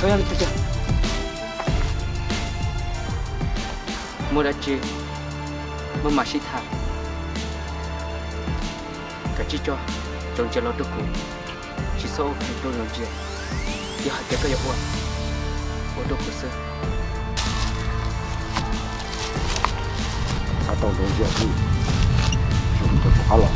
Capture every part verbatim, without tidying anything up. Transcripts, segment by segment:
Regarde le caca. Moi là chi, moi mà xí thà. Cái chi cho, trong chờ lo được cũng, chỉ sau khi tôi làm gì, giờ cái cái gì vậy? Tôi đâu có sợ. Sao tôi làm gì vậy? Chúng tôi thua rồi.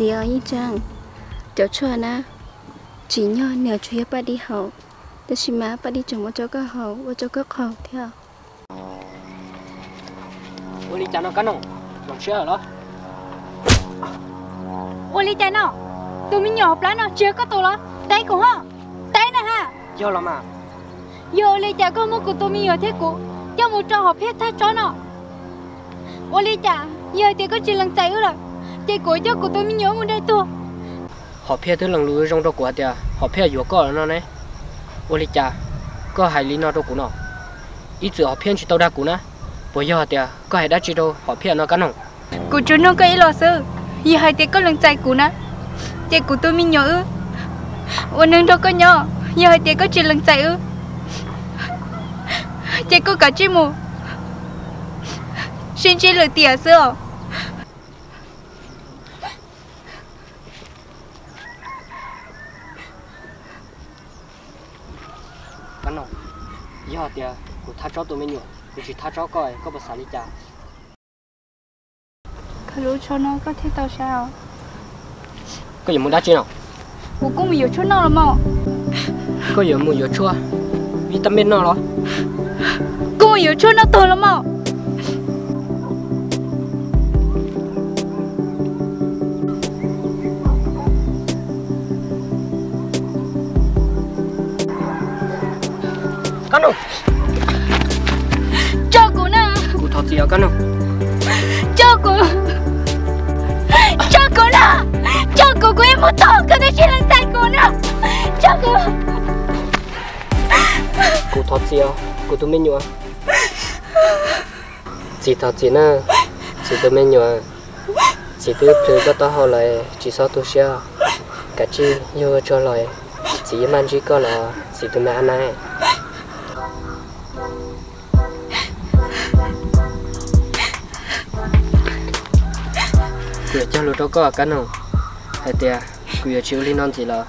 Dì ơi chàng, cháu cho na, chỉ nhớ nếu chú hiệp đi học, để chị má bắt đi chồng một cháu có học, một cháu có học theo. Ôi lý cha nó cắn ông, còn chưa ở đó. Ôi lý cha nó, tụi mình nhộp lá nó chưa có tụi nó, tay cũng hả, tay nè ha. Yo lắm à? Yo lý cha có một cụ tụi mình ở thế cụ, cho một trò học hết thắt chó nó. Ôi lý cha, giờ thì có chỉ lần tay rồi. Cái cối cho của tôi mới nhớ một đây tôi họ phe thứ lần lưới trong đó của ta họ phe giữa cỏ nó này ôi cha có hải lý nó đâu của nó ít giờ họ phe chỉ tàu đa của nó bây giờ ta có hải đã chỉ đâu họ phe nó cắn không của chúng nó cái lò sư vì hai ta có lần chạy của nó cái của tôi mới nhớ ôi nương đâu có nhớ vì hai ta có chỉ lần chạy ư cái có cả chim mù xin chỉ lời tỉa xưa giờ thì của thà cháu tụi mình nhổ, mình chỉ thà cháu coi có bớt xả đi chả. Cái lũ chó nó có thấy tao sao? Có gì muốn đá chứ nào? Bố cũng bị chó nó làm mỏ. Có gì muốn chó? Vitamin nó đó. Cũng bị chó nó to làm mỏ. Cắn đâu? Cho cô nè. Cô thọt gì ở cắn đâu? Cho cô, cho cô nè, cho cô cô em muốn thọt cái này chỉ là tay cô nè, cho cô. Cô thọt gì à? Cô tụi mình nhua. Chị thọt gì nè? Chị tụi mình nhua. Chị tụi tụi bắt tao lại, chị sao tụi xia? Cả chị yêu cho lại, chị mang chị coi là chị tụi mẹ này. Quỷ cho lũ đó có cái nào, hay tiệt quỷ ở chiếu lên non thì là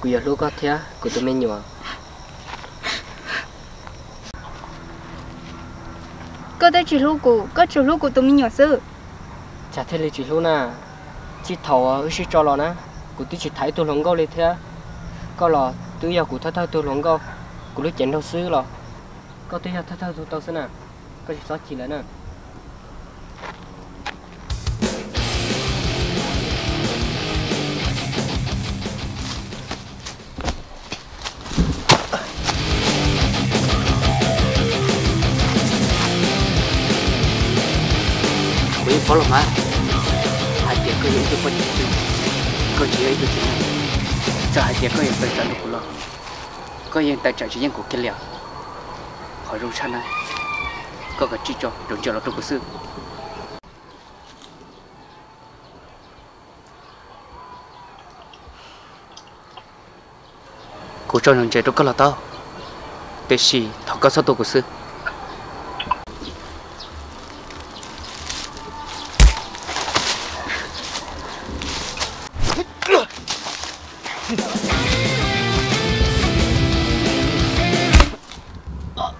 quỷ ở lũ có thế của tụi mình nhỏ. Có tới chỉ lũ của, có chỉ lũ của tụi mình nhỏ sư. Chả thế là chỉ lũ na, chỉ thầu ở chỉ cho lọ na, của tụi chỉ thấy tụi lồng câu lên thế, có lọ tụi giờ của thao thao tụi lồng câu, của lũ chén đâu sư lọ, có tụi giờ thao thao tụi tao sư na, có chỉ sáu chỉ là na. Có lắm á, hai tiệc có những cái vấn đề, có gì ấy được chứ? Giờ hai tiệc có những cái trận lục lọi, có những tài trợ chỉ những cuộc chiến lẻ, khỏi rung chân này, có cả chi cho đồng chờ lọt trong cuộc sư. Cú cho đồng chờ trong các lọ tao, để xì thằng có sát tổ cuộc sư. Oh.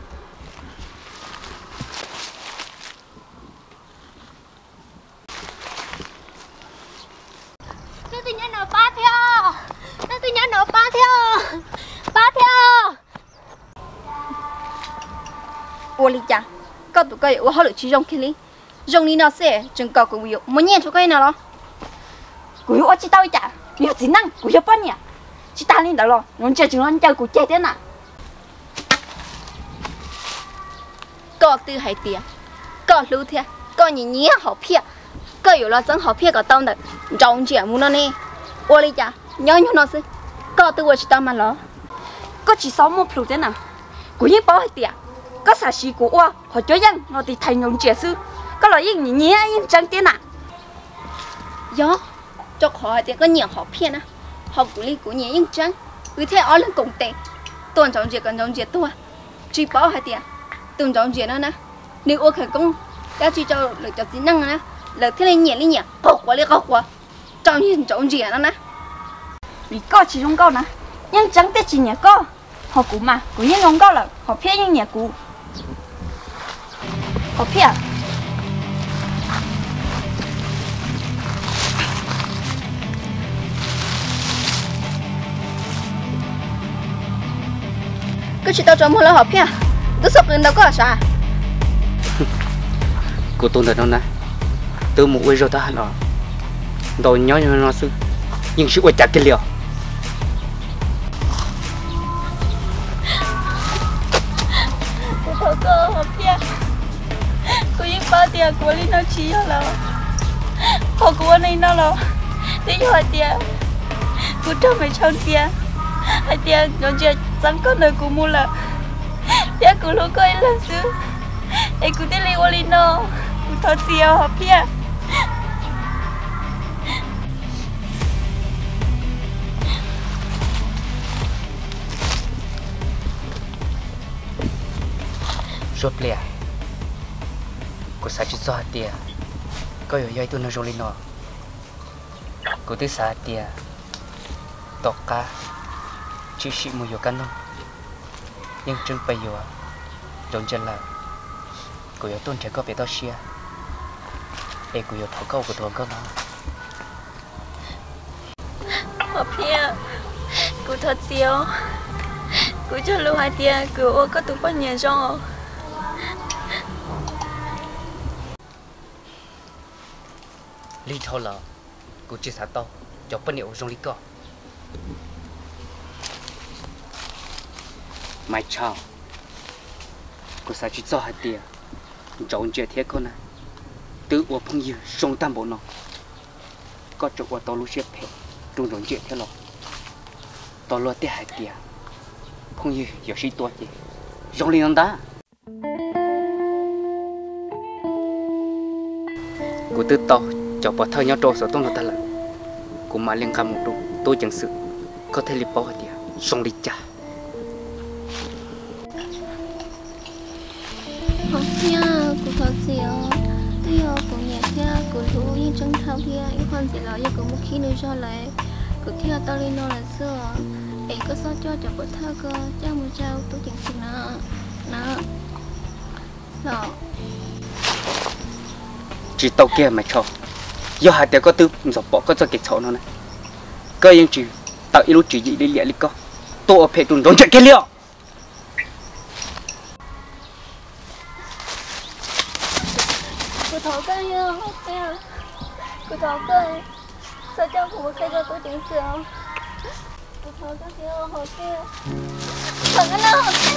玻璃家，搞不搞？我好了去用去哩，用哩那些真搞个有，没念出个那咯。古有我知道一家，没有只能古有半年，只打你得咯，人家就人家古接的呐。搞对还对，搞路贴，搞你你好骗，搞有了真好骗个当的，中间木那呢，玻璃家，鸟鸟那些，搞对我知道嘛咯，搞只少木铺的呐。 古一包一点，个啥事古话，好叫人我哋睇用解释，个来应年年应涨点呐。哟，做好一点个年好骗啊，好鼓励古年应涨，而且我能共地，端庄节跟庄节多啊，最包一点，端庄节呢呢，你我开工，要去做六角子弄啊，六天里年里年，搞活哩搞活，庄年庄节呢呢，你搞起用搞呢，应涨得几年搞？ học cũ mà cũ nhân không có là học phía những nhà cũ học phía cứ chỉ tao cho mua là học phía tôi sắp lên đâu có sao của tôi là đâu này tôi muốn quay rồi ta là đồ nhói như nó sư nhưng sự quay chặt cái liều. Tiệc của linh nó chỉ là họ của linh nó là thế cho tiệc của trong mấy trong tiệc hai tiệc nó chơi sáng con đời của mua là tiệc của lúc coi là xứ ấy của tiệc linh của linh nó của thọ tiệc họ tiệc rốt lẹ cô sao chỉ sợ tiệt, có hiểu vậy tôi nói rồi nó, cô thấy sợ tiệt, tóc cá, chỉ chỉ mùi vô cắn thôi, nhưng chân bây giờ, trốn chân là, cô hiểu tôi chỉ có biết tao xia, em cô hiểu thấu câu của tôi cơ mà, mà phe, cô thật tiêu, cô cho lưu hai tiệt, cô ôi có tụi con nhện rồi. Lý thô lợ, cụ chỉ xả tao, cho bất niệm trong lý co. Mai chào, cụ xả chỉ cho hạt tiền, chọn chơi thế con này, tự của phong yêu sông tam bộ nó, có chỗ của tao lúc xếp phe, trung chọn chơi thế lọ, tao lo thế hạt tiền, phong yêu giờ xí to gì, trong lý ông ta. Cụ tự tao. Cho bỏ thơ nhau trôi sở tôn là ta lận cũng mà liên khám một đôi tôi chẳng sự có thể liệp bỏ hạt địa xong đi cha học nha cụ thật gì ạ tôi học cụ nhẹ nha cụ lũ như trăng thao kia những con gì là như cụ một khi nuôi cho lại cụ theo tao lên nó là xưa ấy có sao cho cho bỏ thơ cơ cha một trao tôi chẳng sự nọ nọ nọ chỉ tao kia mà cho do hai đứa có tư dọc bỏ có cho kịch xấu nó này, cơ yên chỉ tạo ít lúc chỉ dị đi lẹ đi co, tôi ở phe tuần đón chạy kia liệu. Cụ tháo cái nhá, cụ tháo cái, sao cho cụ một cái cho tôi chỉnh sửa, cụ tháo cái kia hồ kia, thằng cái nào hồ kia,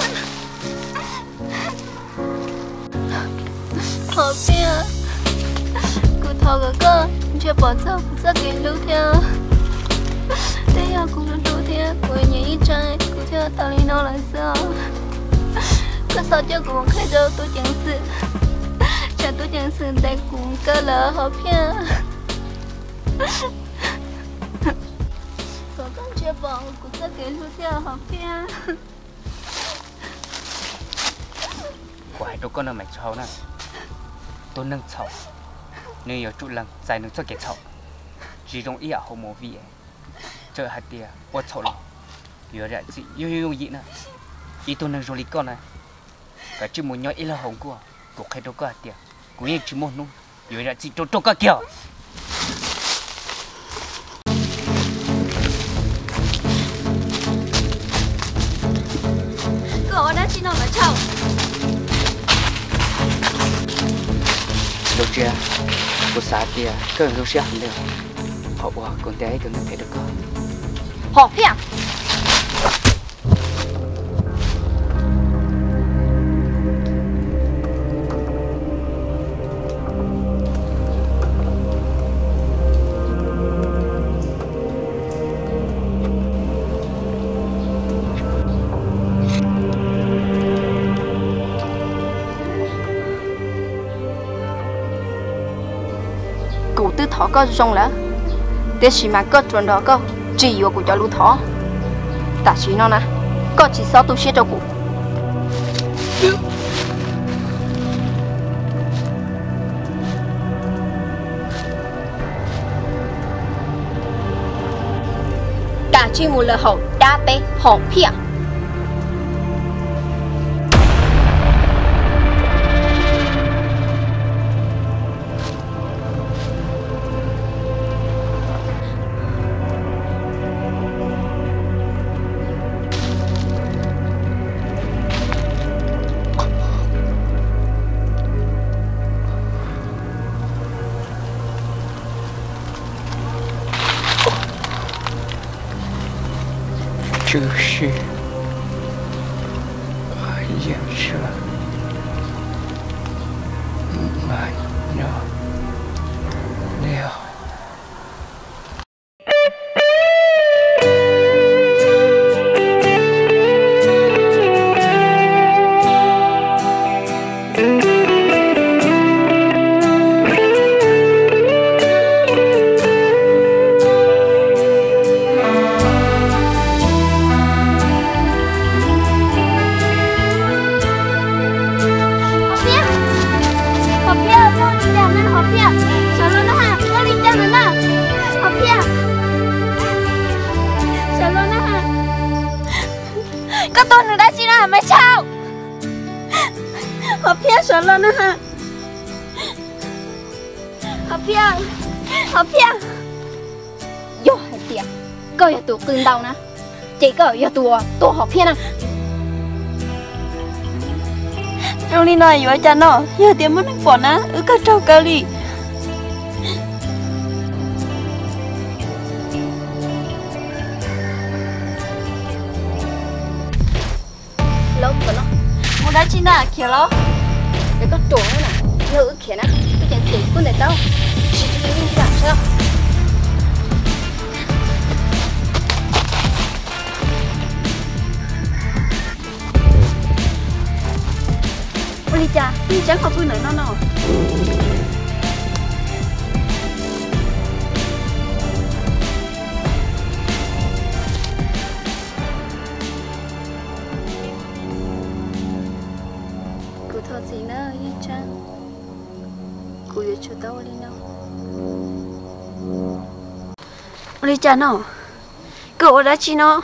hồ kia. Thọ cơ cơ, chưa bỏ xong, rất kỳ lưu theo. Thế giờ cũng đang lưu theo, của nhà ít trai, cũng chưa tao đi đâu là sao? Cứ sao chưa cũng khai đâu tôi chẳng sự, chẳng tôi chẳng sự tại cũng cơ lỡ hợp nha. Còn con chưa bỏ, cũng rất kỳ lưu theo hợp nha. Quái đâu con là mày cháu nè, tôi nâng cháu. Nếu có chút lần giải nâng cho kẻ cháu chỉ trong ý ở hậu mô vị chờ hạt tìa qua cháu lọ yếu rạ dị yếu yếu dị nè ý tôi nâng rồi lý con này cả chứ muốn nhói ý là hồng của của khai đâu có hạt tìa của yên chứ môn nông yếu rạ dị trâu trâu cả kìa cậu đã chỉ nói là cháu 这样不撒地啊，这种都是很累。好哇，公爹一个能陪得过。好骗。 thọ có rong lẽ, để xí mà có tròn đó có, chỉ yêu của cháu lú thọ, ta chỉ nó nè, có chỉ sao tôi sẽ cho cụ. Cả chỉ một lời hậu đã té hỏng phe. Yêu tua, tua học phiên à? Trong đi nói với cha nó, giờ tiền mất nước bọt á, ứ các trâu cao lì. Lâu của nó, muốn đá chi nà kia nó, để có trốn nữa nè, nó ứ kia nè, tôi chẳng thể quân để tao, chỉ tôi muốn làm sao? Cha, đi cháu không vui nữa nó nào. Cụ thọ gì nữa, đi cha. Cụ để cho tao đi nào. Đi cha nào. Cậu đã chi nó.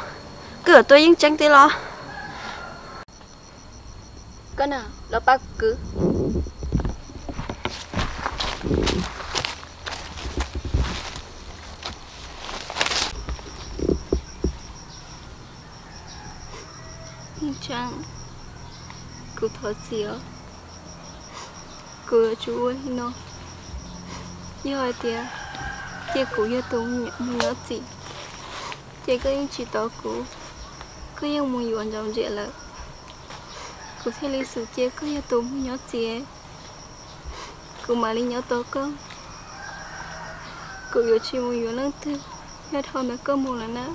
Cửa tôi yên trắng thế lo. Con nào. Lo bác cứ chẳng cứ thở xỉa cứ chú ơi nó như vậy thì chị cũng như tôi nhớ gì chị cứ yên chỉ đó cứ cứ yên muốn yên trong chuyện là cô thấy lịch sử chế cứ như tôi nhớ chế, cô mà đi nhớ tôi cơ, cô yêu chị một yêu lớn thế, nhất hơn là cơ một lần nữa,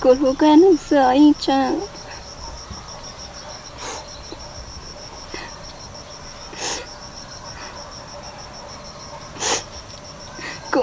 cô thú quen không sợ anh chàng, cô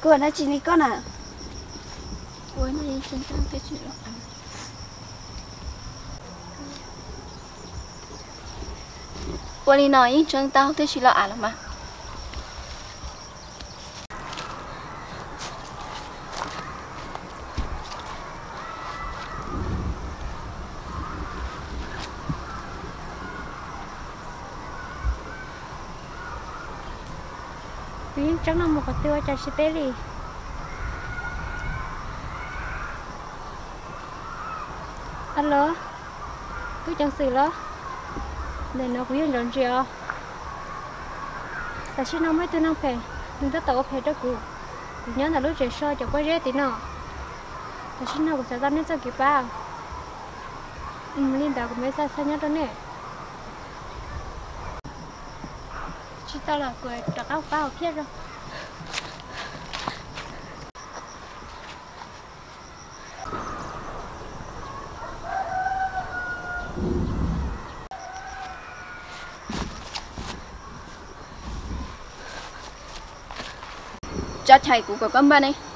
Cô nói chuyện gì con à? Cô nói chuyện chăng cái chuyện. Hãy subscribe cho kênh Ghiền Mì Gõ để không bỏ lỡ những video hấp dẫn. Bọn đi nói chân tao tới xí lọ à lắm mà. Mình chẳng là một cái tiêu cho chị tế đi. Alo, tôi chẳng xử lắm. Để nó cũng yên lộn rìa. Tại sao nó mới tôi nông phê, nhưng tất tàu phê đó cụ. Cụ nhớ là lúc trời soi chẳng có rê tí nọ. Tại sao nó cũng sẽ ra nên sao kịp vào. Mình lên đảo cũng mới ra xa nhất đó nè. Chị ta là cười trọc áo vào kia rồi. Cho thầy của cậu con bên đi.